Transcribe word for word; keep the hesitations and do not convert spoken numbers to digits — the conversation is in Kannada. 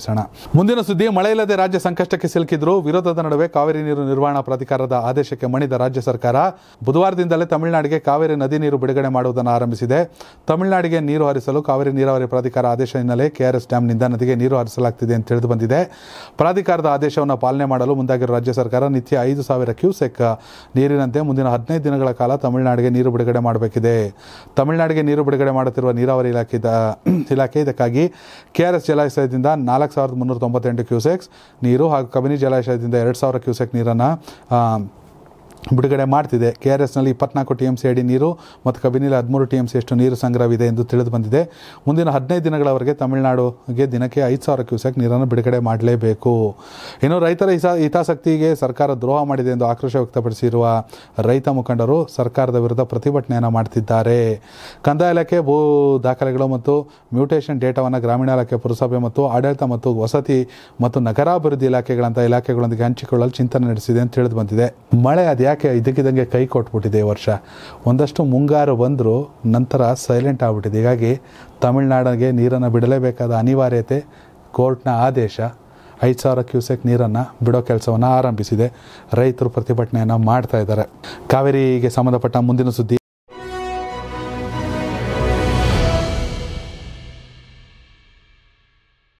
ಪ್ರತಿಭಟಿಸೋಣ. ಮುಂದಿನ ಸುದ್ದಿ, ಮಳೆ ಇಲ್ಲದೆ ರಾಜ್ಯ ಸಂಕಷ್ಟಕ್ಕೆ ಸಿಲುಕಿದ್ರು. ವಿರೋಧದ ನಡುವೆ ಕಾವೇರಿ ನೀರು ನಿರ್ವಹಣಾ ಪ್ರಾಧಿಕಾರದ ಆದೇಶಕ್ಕೆ ಮಣಿದ ರಾಜ್ಯ ಸರ್ಕಾರ ಬುಧವಾರದಿಂದಲೇ ತಮಿಳುನಾಡಿಗೆ ಕಾವೇರಿ ನದಿ ನೀರು ಬಿಡುಗಡೆ ಮಾಡುವುದನ್ನು ಆರಂಭಿಸಿದೆ. ತಮಿಳುನಾಡಿಗೆ ನೀರು ಹರಿಸಲು ಕಾವೇರಿ ನೀರಾವರಿ ಪ್ರಾಧಿಕಾರ ಆದೇಶ ಹಿನ್ನೆಲೆ ಕೆಆರ್ಎಸ್ ಡ್ಯಾಂನಿಂದ ನದಿಗೆ ನೀರು ಹರಿಸಲಾಗುತ್ತಿದೆ ಅಂತ ತಿಳಿದು ಬಂದಿದೆ. ಪ್ರಾಧಿಕಾರದ ಆದೇಶವನ್ನು ಪಾಲನೆ ಮಾಡಲು ಮುಂದಾಗಿರುವ ರಾಜ್ಯ ಸರ್ಕಾರ ನಿತ್ಯ ಐದು ಸಾವಿರ ಕ್ಯೂಸೆಕ್ ನೀರಿನಂತೆ ಮುಂದಿನ ಹದಿನೈದು ದಿನಗಳ ಕಾಲ ತಮಿಳುನಾಡಿಗೆ ನೀರು ಬಿಡುಗಡೆ ಮಾಡಬೇಕಿದೆ. ತಮಿಳುನಾಡಿಗೆ ನೀರು ಬಿಡುಗಡೆ ಮಾಡುತ್ತಿರುವ ನೀರಾವರಿ ಇಲಾಖೆ ಇಲಾಖೆ ಇದಕ್ಕಾಗಿ ಕೆಆರ್ಎಸ್ ಜಲಾಶಯದಿಂದ ನಾಲ್ಕು ಸಾವಿರದ ಮುನ್ನೂರ ತೊಂಬತ್ತೆಂಟು ಕ್ಯೂಸೆಕ್ಸ್ ನೀರು ಹಾಗೂ ಕಬಿನಿ ಜಲಾಶಯದಿಂದ ಎರಡು ಸಾವಿರ ಕ್ಯೂಸೆಕ್ ನೀರನ್ನು ಬಿಡುಗಡೆ ಮಾಡ್ತಿದೆ. ಕೆ ಆರ್ ಎಸ್ನಲ್ಲಿ ಇಪ್ಪತ್ನಾಲ್ಕು ಟಿ ಎಂ ಸಿ ಅಡಿ ನೀರು ಮತ್ತು ಕಬಿನಿಲಿ ಹದಿಮೂರು ಟಿ ಎಂ ಸಿ ಅಷ್ಟು ನೀರು ಸಂಗ್ರಹವಿದೆ ಎಂದು ತಿಳಿದು ಬಂದಿದೆ. ಮುಂದಿನ ಹದಿನೈದು ದಿನಗಳವರೆಗೆ ತಮಿಳುನಾಡಿಗೆ ದಿನಕ್ಕೆ ಐದು ಸಾವಿರ ಕ್ಯೂಸೆಕ್ ನೀರನ್ನು ಬಿಡುಗಡೆ ಮಾಡಲೇಬೇಕು. ಇನ್ನು ರೈತರ ಹಿತ ಹಿತಾಸಕ್ತಿಗೆ ಸರ್ಕಾರ ದ್ರೋಹ ಮಾಡಿದೆ ಎಂದು ಆಕ್ರೋಶ ವ್ಯಕ್ತಪಡಿಸಿರುವ ರೈತ ಮುಖಂಡರು ಸರ್ಕಾರದ ವಿರುದ್ಧ ಪ್ರತಿಭಟನೆಯನ್ನು ಮಾಡ್ತಿದ್ದಾರೆ. ಕಂದಾಯ ಇಲಾಖೆ ಭೂ ದಾಖಲೆಗಳು ಮತ್ತು ಮ್ಯೂಟೇಷನ್ ಡೇಟಾವನ್ನು ಗ್ರಾಮೀಣ ಇಲಾಖೆ, ಪುರಸಭೆ ಮತ್ತು ಆಡಳಿತ ಮತ್ತು ವಸತಿ ಮತ್ತು ನಗರಾಭಿವೃದ್ಧಿ ಇಲಾಖೆಗಳಂತಹ ಇಲಾಖೆಗಳೊಂದಿಗೆ ಹಂಚಿಕೊಳ್ಳಲು ಚಿಂತನೆ ನಡೆಸಿದೆ ಅಂತ ತಿಳಿದು ಬಂದಿದೆ. ಮಳೆ ಅದೇ ಯಾಕೆ ಇದಕ್ಕಿದಂಗೆ ಕೈ ಕೊಟ್ಬಿಟ್ಟಿದೆ ಈ ವರ್ಷ. ಒಂದಷ್ಟು ಮುಂಗಾರು ಬಂದರೂ ನಂತರ ಸೈಲೆಂಟ್ ಆಗಿಬಿಟ್ಟಿದೆ. ಹೀಗಾಗಿ ತಮಿಳುನಾಡಿಗೆ ನೀರನ್ನು ಬಿಡಲೇಬೇಕಾದ ಅನಿವಾರ್ಯತೆ ಕೋರ್ಟ್ನ ಆದೇಶ ಐದು ಸಾವಿರ ಕ್ಯೂಸೆಕ್ ನೀರನ್ನು ಬಿಡೋ ಕೆಲಸವನ್ನು ಆರಂಭಿಸಿದೆ. ರೈತರು ಪ್ರತಿಭಟನೆಯನ್ನು ಮಾಡ್ತಾ ಇದ್ದಾರೆ. ಕಾವೇರಿಗೆ ಸಂಬಂಧಪಟ್ಟ ಮುಂದಿನ ಸುದ್ದಿ.